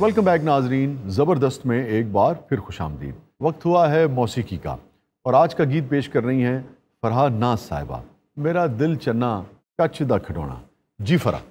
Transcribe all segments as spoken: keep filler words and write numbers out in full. Welcome back नाजरीन, ज़बरदस्त में एक बार फिर खुशामदीद। वक्त हुआ है मौसीकी का और आज का गीत पेश कर रही हैं फरहा नाज साहिबा, मेरा दिल चन्ना कच्छ दा खिडौना। जी फरहा।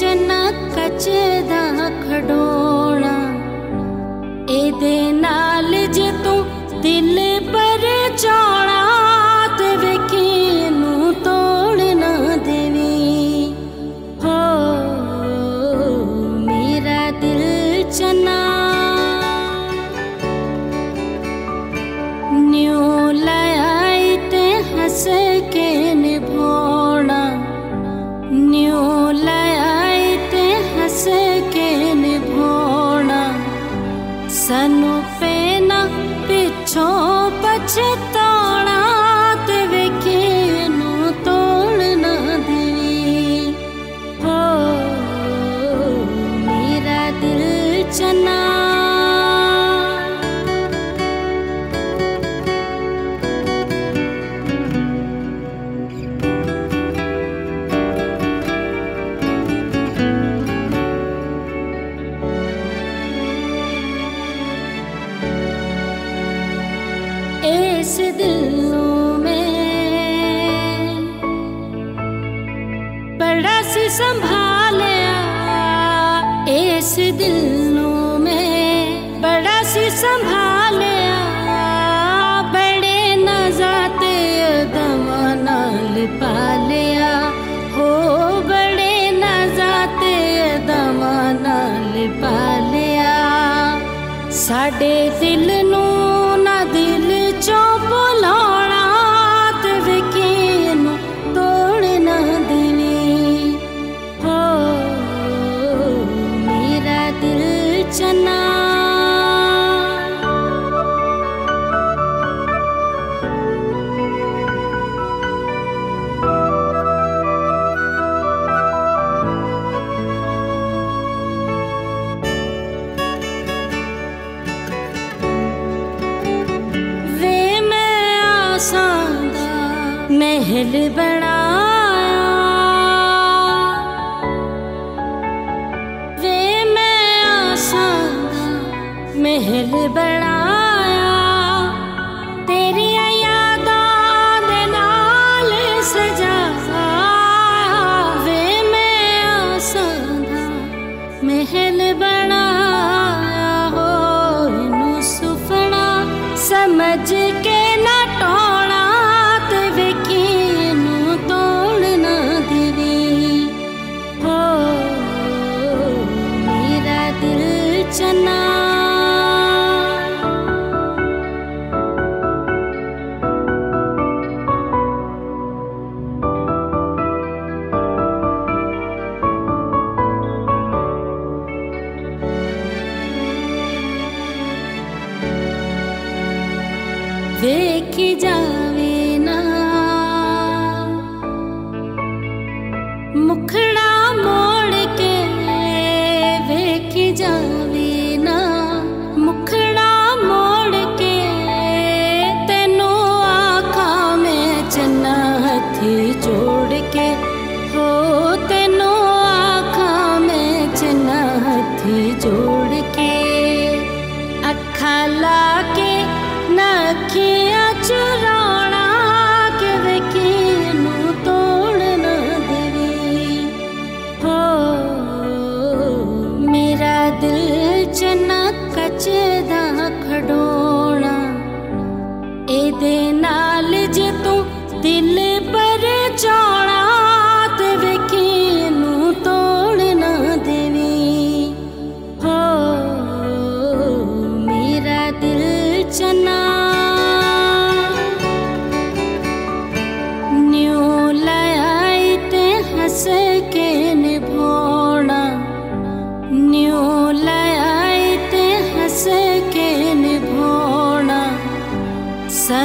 चना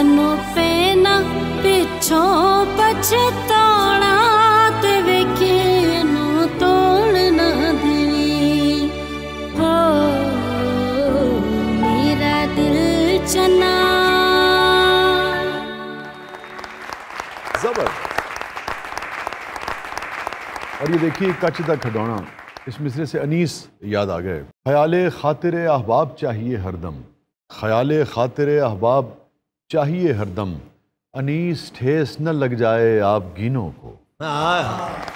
तैनूं पेना पिछों पछताउणा ते वेखे नूं तोड़ ना देवी। हो मेरा दिल चना। जबरदस्त। और ये देखिए कच्छ दा खिडौना, इस मिसरे से अनीस याद आ गए। ख्याले खातिरे अहबाब चाहिए हरदम, ख्याले खातिरे अहबाब चाहिए हरदम, अनीस ठेस न लग जाए आप गिनों को।